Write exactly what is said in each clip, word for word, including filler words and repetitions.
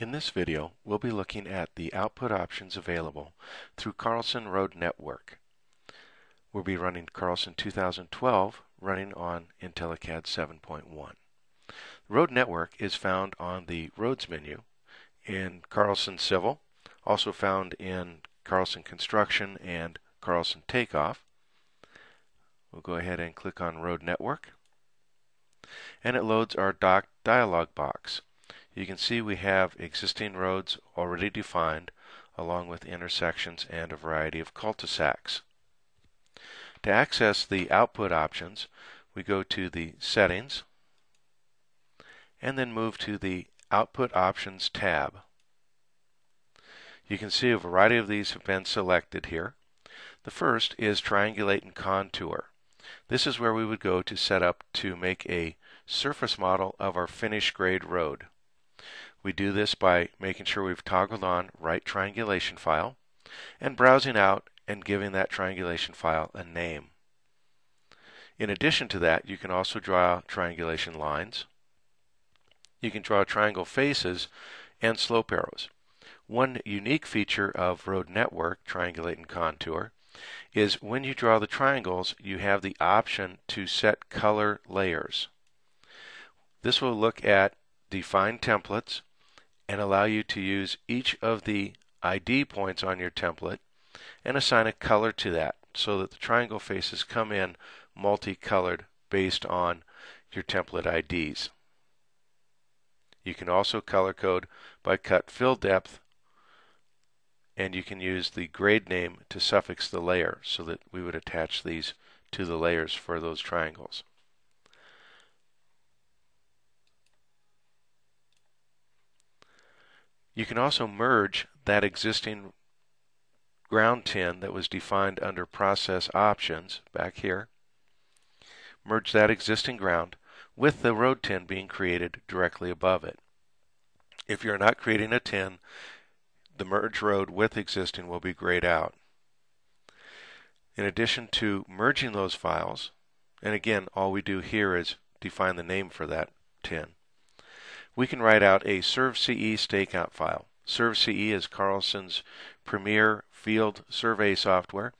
In this video, we'll be looking at the output options available through Carlson Road Network. We'll be running Carlson two thousand twelve running on IntelliCAD seven point one. The Road Network is found on the Roads menu in Carlson Civil, also found in Carlson Construction and Carlson Takeoff. We'll go ahead and click on Road Network, and it loads our doc dialog box. You can see we have existing roads already defined, along with intersections and a variety of cul-de-sacs. To access the output options, we go to the Settings and then move to the Output Options tab. You can see a variety of these have been selected here. The first is Triangulate and Contour. This is where we would go to set up to make a surface model of our finished grade road. We do this by making sure we've toggled on Right Triangulation File and browsing out and giving that triangulation file a name. In addition to that, you can also draw triangulation lines. You can draw triangle faces and slope arrows. One unique feature of Road Network, Triangulate and Contour, is when you draw the triangles, you have the option to set color layers. This will look at define templates and allow you to use each of the I D points on your template and assign a color to that so that the triangle faces come in multicolored based on your template I Ds. You can also color code by cut fill depth, and you can use the grade name to suffix the layer so that we would attach these to the layers for those triangles. You can also merge that existing ground tin that was defined under Process Options back here. Merge that existing ground with the road tin being created directly above it. If you're not creating a tin, the merge road with existing will be grayed out. In addition to merging those files, and again, all we do here is define the name for that tin, we can write out a SurvCE stakeout file. SurvCE is Carlson's premier field survey software.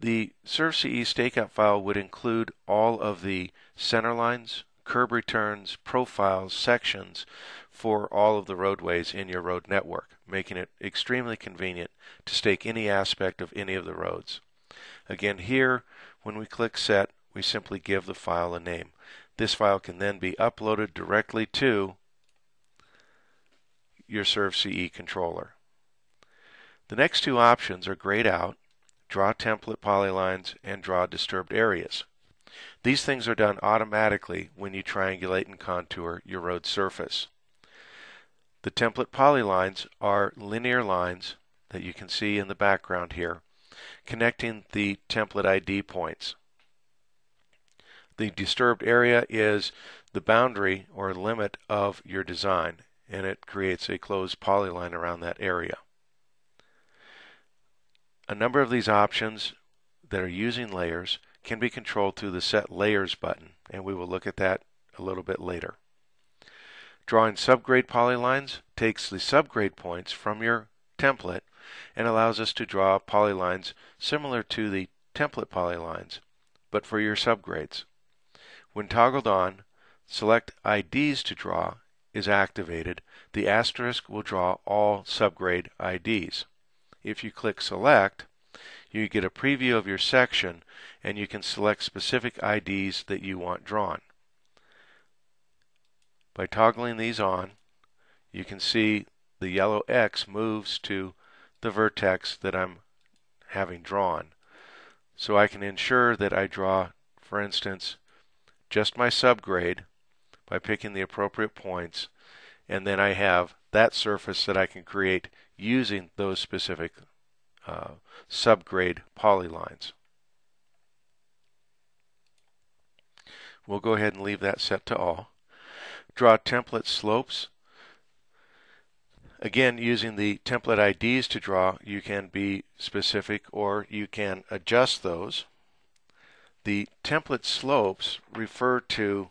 The SurvCE stakeout file would include all of the center lines, curb returns, profiles, sections for all of the roadways in your road network, making it extremely convenient to stake any aspect of any of the roads. Again, here, when we click Set, we simply give the file a name. This file can then be uploaded directly to your SurvCE controller. The next two options are grayed out, draw template polylines, and draw disturbed areas. These things are done automatically when you triangulate and contour your road surface. The template polylines are linear lines that you can see in the background here, connecting the template I D points. The disturbed area is the boundary or limit of your design, and it creates a closed polyline around that area. A number of these options that are using layers can be controlled through the Set Layers button, and we will look at that a little bit later. Drawing subgrade polylines takes the subgrade points from your template and allows us to draw polylines similar to the template polylines, but for your subgrades. When toggled on, Select I Ds to draw is activated. The asterisk will draw all subgrade I Ds. If you click Select, you get a preview of your section, and you can select specific I Ds that you want drawn. By toggling these on, you can see the yellow X moves to the vertex that I'm having drawn. So I can ensure that I draw, for instance, just my subgrade by picking the appropriate points, and then I have that surface that I can create using those specific uh, subgrade polylines. We'll go ahead and leave that set to all. Draw template slopes. Again, using the template I Ds to draw, you can be specific or you can adjust those. The template slopes refer to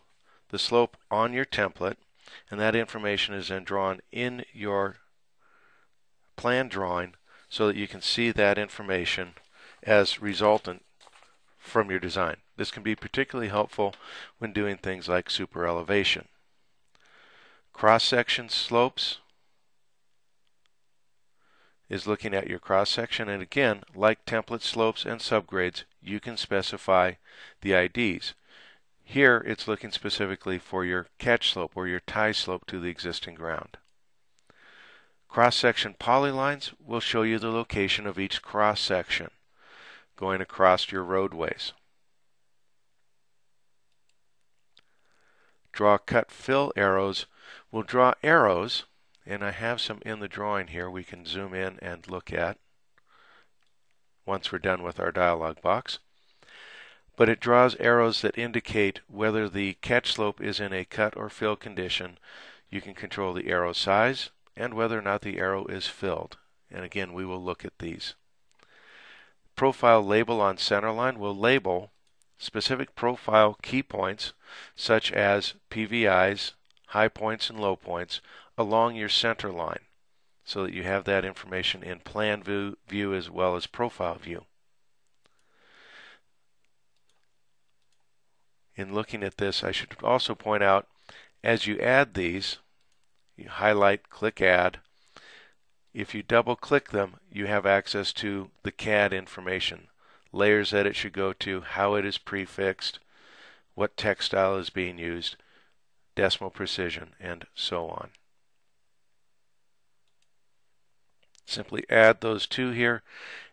the slope on your template and that information is then drawn in your plan drawing so that you can see that information as resultant from your design. This can be particularly helpful when doing things like super elevation. Cross-section slopes is looking at your cross-section, and again, like template slopes and subgrades, you can specify the I Ds. Here it's looking specifically for your catch slope or your tie slope to the existing ground. Cross-section polylines will show you the location of each cross-section going across your roadways. Draw cut fill arrows will draw arrows, and I have some in the drawing here we can zoom in and look at once we're done with our dialog box. But it draws arrows that indicate whether the catch slope is in a cut or fill condition. You can control the arrow size and whether or not the arrow is filled. And again, we will look at these. Profile label on centerline will label specific profile key points such as P V Is, high points and low points along your center line so that you have that information in plan view, view as well as profile view. In looking at this, I should also point out as you add these, you highlight, click add. If you double click them, you have access to the C A D information, layers that it should go to, how it is prefixed, what textile is being used, decimal precision, and so on. Simply add those two here,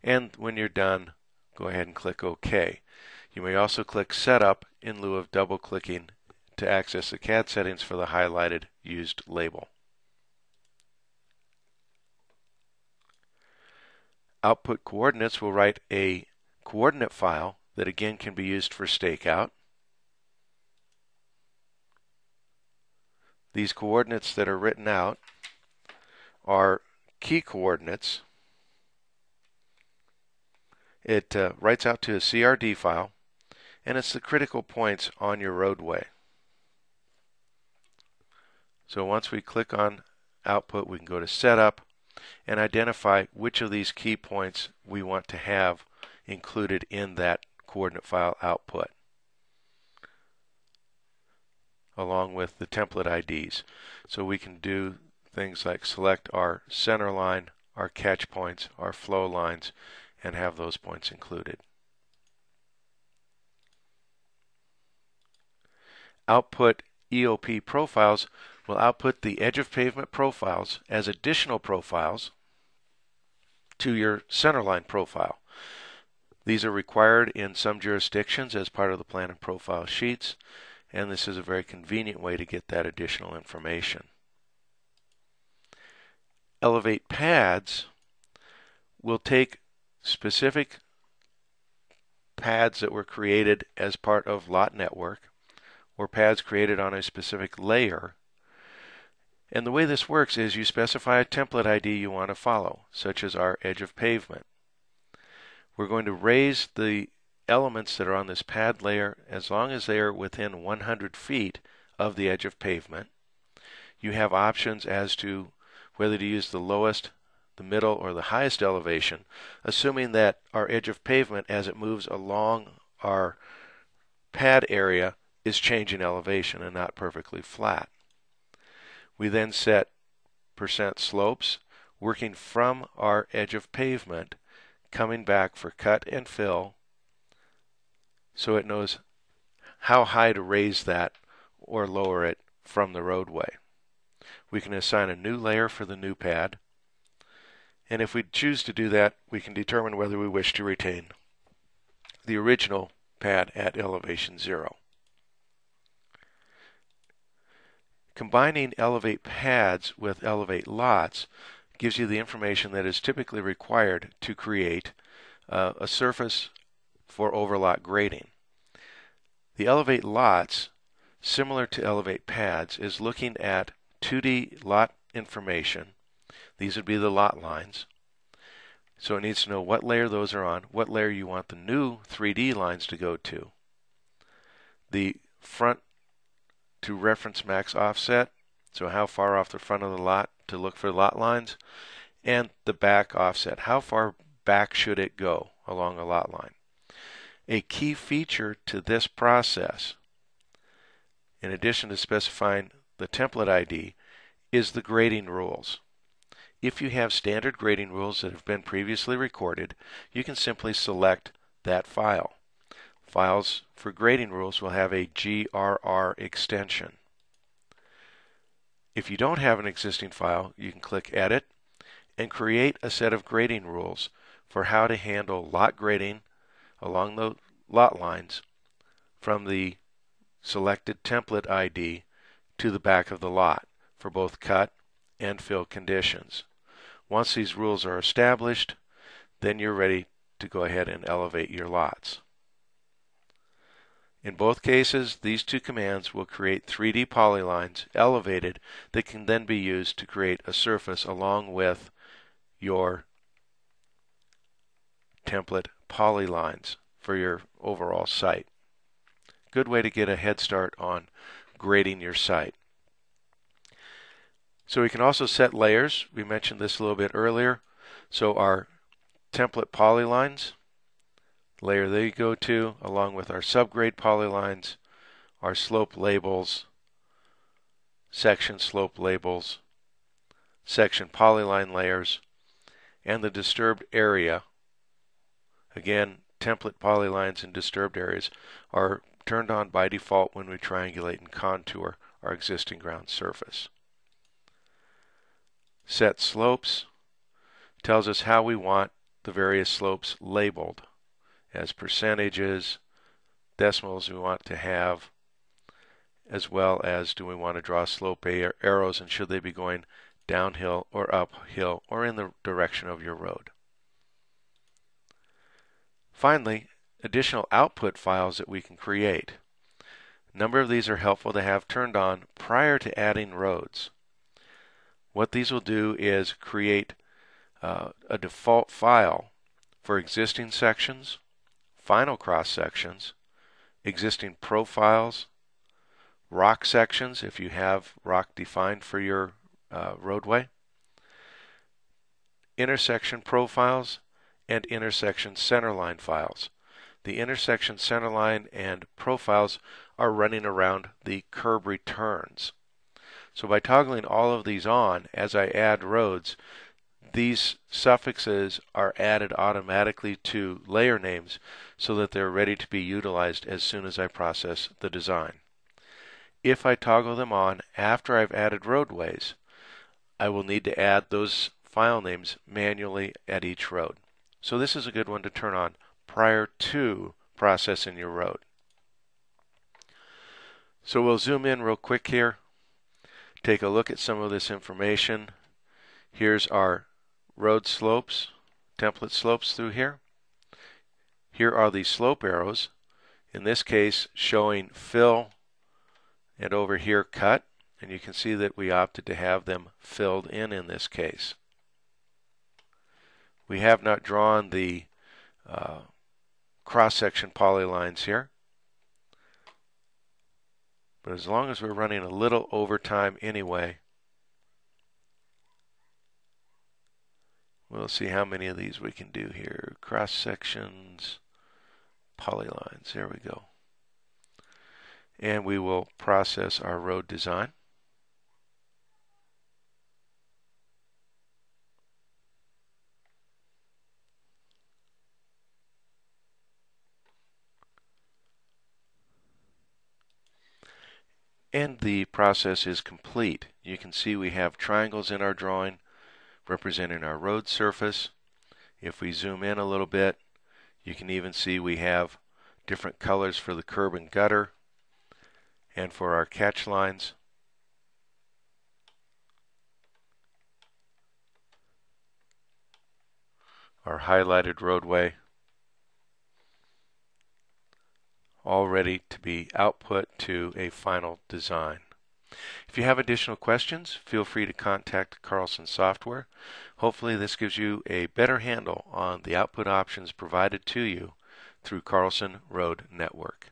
and when you're done, go ahead and click OK. You may also click Setup in lieu of double clicking to access the C A D settings for the highlighted used label. Output coordinates will write a coordinate file that again can be used for stakeout. These coordinates that are written out are key coordinates. It uh, writes out to a C R D file, and it's the critical points on your roadway. So once we click on Output, we can go to Setup and identify which of these key points we want to have included in that coordinate file output, along with the template I Ds. So we can do things like select our center line, our catch points, our flow lines, and have those points included. Output E O P profiles will output the edge of pavement profiles as additional profiles to your centerline profile. These are required in some jurisdictions as part of the plan and profile sheets, and this is a very convenient way to get that additional information. Elevate pads will take specific pads that were created as part of lot network or pads created on a specific layer. And the way this works is you specify a template I D you want to follow, such as our edge of pavement. We're going to raise the elements that are on this pad layer as long as they are within one hundred feet of the edge of pavement. You have options as to whether to use the lowest, the middle, or the highest elevation, assuming that our edge of pavement as it moves along our pad area is changing elevation and not perfectly flat. We then set percent slopes working from our edge of pavement coming back for cut and fill so it knows how high to raise that or lower it from the roadway. We can assign a new layer for the new pad, and if we choose to do that, we can determine whether we wish to retain the original pad at elevation zero. Combining elevate pads with elevate lots gives you the information that is typically required to create uh, a surface for overlot grading. The elevate lots, similar to elevate pads, is looking at two D lot information. These would be the lot lines. So it needs to know what layer those are on, what layer you want the new three D lines to go to. The front to reference max offset so how far off the front of the lot to look for lot lines, and the back offset, how far back should it go along a lot line. A key feature to this process, in addition to specifying the template I D, is the grading rules. If you have standard grading rules that have been previously recorded, you can simply select that file. Files for grading rules will have a G R R extension. If you don't have an existing file, you can click Edit and create a set of grading rules for how to handle lot grading along the lot lines from the selected template I D to the back of the lot for both cut and fill conditions. Once these rules are established, then you're ready to go ahead and elevate your lots. In both cases, these two commands will create three D polylines elevated that can then be used to create a surface along with your template polylines for your overall site. Good way to get a head start on grading your site. So we can also set layers. We mentioned this a little bit earlier. So our template polylines layer they go to, along with our subgrade polylines, our slope labels, section slope labels, section polyline layers, and the disturbed area. Again, template polylines and disturbed areas are turned on by default when we triangulate and contour our existing ground surface. Set slopes tells us how we want the various slopes labeled as percentages, decimals we want to have, as well as do we want to draw slope arrows and should they be going downhill or uphill or in the direction of your road. Finally, additional output files that we can create. A number of these are helpful to have turned on prior to adding roads. What these will do is create uh, a default file for existing sections, final cross sections, existing profiles, rock sections if you have rock defined for your uh, roadway, intersection profiles, and intersection centerline files. The intersection centerline and profiles are running around the curb returns. So by toggling all of these on as I add roads, these suffixes are added automatically to layer names so that they're ready to be utilized as soon as I process the design. If I toggle them on after I've added roadways, I will need to add those file names manually at each road. So this is a good one to turn on prior to processing your road. So we'll zoom in real quick here, take a look at some of this information. Here's our road slopes, template slopes through here. Here are the slope arrows, in this case showing fill and over here cut, and you can see that we opted to have them filled in in this case. We have not drawn the uh, cross-section polylines here, but as long as we're running a little over time anyway, we'll see how many of these we can do here. Cross sections, polylines, there we go. And we will process our road design. And the process is complete. You can see we have triangles in our drawing representing our road surface. If we zoom in a little bit, you can even see we have different colors for the curb and gutter and for our catch lines. Our highlighted roadway, all ready to be output to a final design. If you have additional questions, feel free to contact Carlson Software. Hopefully this gives you a better handle on the output options provided to you through Carlson Road Network.